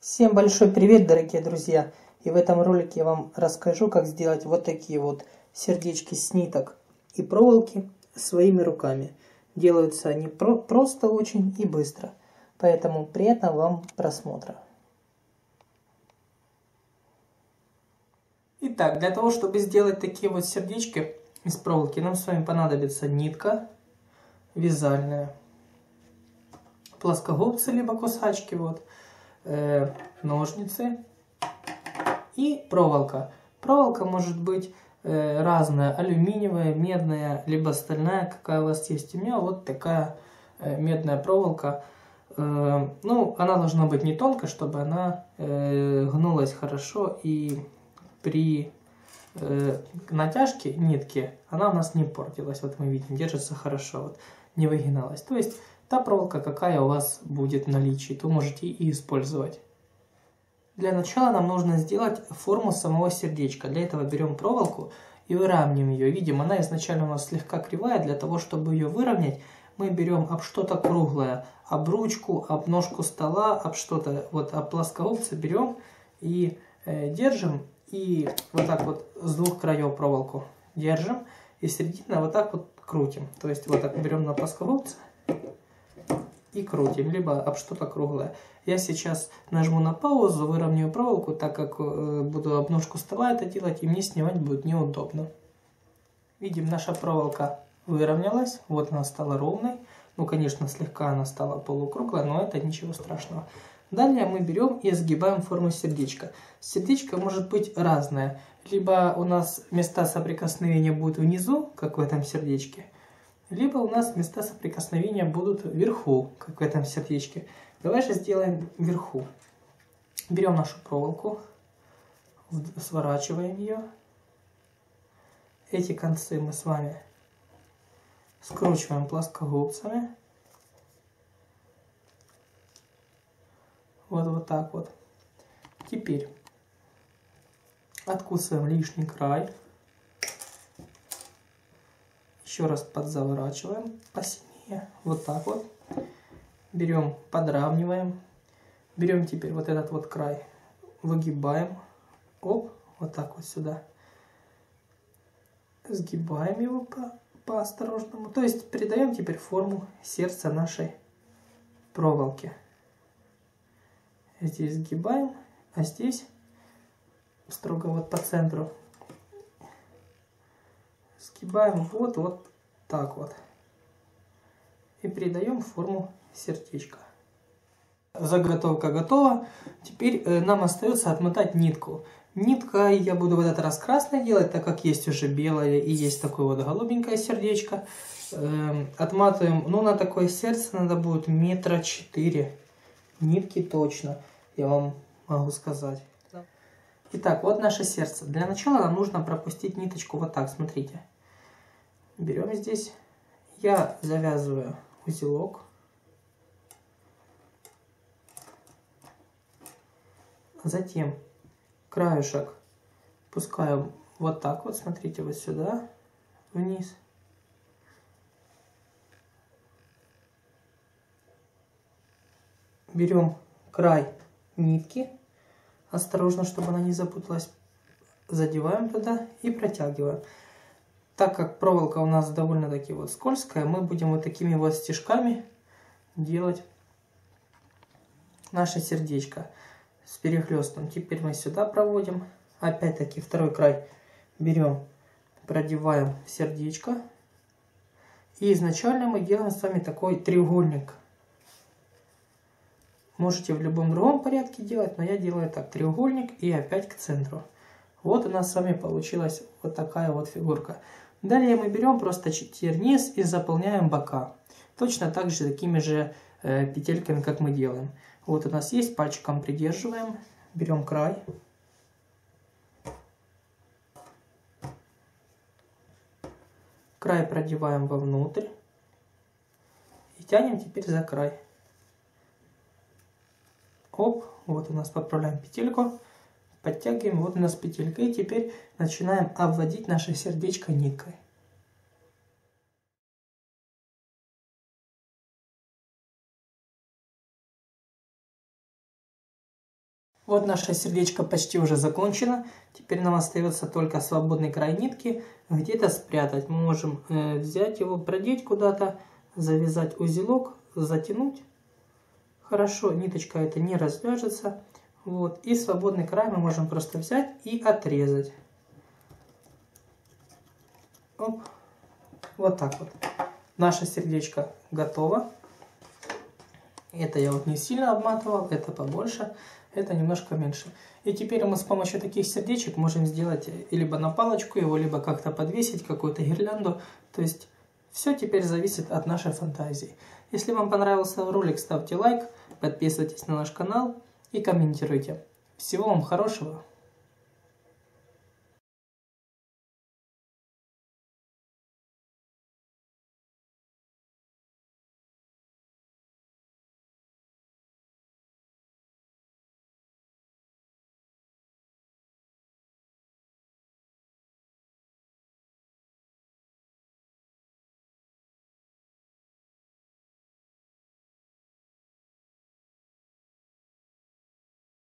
Всем большой привет, дорогие друзья! И в этом ролике я вам расскажу, как сделать вот такие вот сердечки с ниток и проволоки своими руками. Делаются они просто очень и быстро, поэтому приятного вам просмотра. Итак, для того, чтобы сделать такие вот сердечки из проволоки, нам с вами понадобится нитка вязальная, плоскогубцы либо кусачки, вот, ножницы и проволока. Проволока может быть разная, алюминиевая, медная, либо стальная, какая у вас есть. У меня вот такая медная проволока. Ну, она должна быть не тонкая, чтобы она гнулась хорошо, и при натяжке нитки она у нас не портилась. Вот мы видим, держится хорошо, вот, не выгиналась. То есть та проволока, какая у вас будет в наличии, то можете и использовать. Для начала нам нужно сделать форму самого сердечка. Для этого берем проволоку и выравниваем ее. Видим, она изначально у нас слегка кривая. Для того, чтобы ее выровнять, мы берем об что-то круглое, об ручку, об ножку стола, об что-то, вот об плоскогубцы берем и держим. И вот так вот с двух краев проволоку держим. И середина вот так вот крутим. То есть вот так берем на плоскогубцы и крутим, либо об что-то круглое. Я сейчас нажму на паузу, выровняю проволоку, так как буду об ножку стола это делать, и мне снимать будет неудобно. Видим, наша проволока выровнялась, вот она стала ровной. Ну, конечно, слегка она стала полукруглой, но это ничего страшного. Далее мы берем и сгибаем форму сердечка. Сердечко может быть разное. Либо у нас места соприкосновения будут внизу, как в этом сердечке, либо у нас места соприкосновения будут вверху, как в этом сердечке. Давай же сделаем вверху. Берем нашу проволоку, сворачиваем ее. Эти концы мы с вами скручиваем плоскогубцами. Вот так вот. Теперь откусываем лишний край. Еще раз подзаворачиваем посильнее, вот так вот, берем, подравниваем, берем теперь вот этот вот край, выгибаем, оп, вот так вот сюда, сгибаем его по-осторожному, то есть придаем теперь форму сердца нашей проволоки. Здесь сгибаем, а здесь строго вот по центру. Сгибаем вот так вот. И придаем форму сердечка. Заготовка готова. Теперь нам остается отмотать нитку. Нитка я буду в этот раз красной делать, так как есть уже белое и есть такое вот голубенькое сердечко. Отматываем, ну на такое сердце надо будет 4 метра. Нитки точно, я вам могу сказать. Итак, вот наше сердце. Для начала нам нужно пропустить ниточку вот так, смотрите. Берем здесь. Я завязываю узелок. Затем краешек пускаем вот так вот, смотрите, вот сюда, вниз. Берем край нитки. Осторожно, чтобы она не запуталась. Задеваем туда и протягиваем. Так как проволока у нас довольно-таки вот скользкая, мы будем вот такими вот стежками делать наше сердечко с перехлестом. Теперь мы сюда проводим. Опять-таки второй край берем, продеваем в сердечко. И изначально мы делаем с вами такой треугольник. Можете в любом другом порядке делать, но я делаю так, треугольник и опять к центру. Вот у нас с вами получилась вот такая вот фигурка. Далее мы берем просто черниз и заполняем бока. Точно так же, такими же петельками, как мы делаем. Вот у нас есть, пальчиком придерживаем, берем край. Край продеваем вовнутрь. И тянем теперь за край. Оп, вот у нас подправляем петельку, подтягиваем, вот у нас петелька. И теперь начинаем обводить наше сердечко ниткой. Вот наше сердечко почти уже закончено. Теперь нам остается только свободный край нитки где-то спрятать. Мы можем взять его, продеть куда-то, завязать узелок, затянуть. Хорошо, ниточка эта не развяжется. Вот. И свободный край мы можем просто взять и отрезать. Оп. Вот так вот. Наше сердечко готово. Это я вот не сильно обматывал, это побольше, это немножко меньше. И теперь мы с помощью таких сердечек можем сделать либо на палочку его, либо как-то подвесить, какую-то гирлянду. То есть все теперь зависит от нашей фантазии. Если вам понравился ролик, ставьте лайк, подписывайтесь на наш канал и комментируйте. Всего вам хорошего!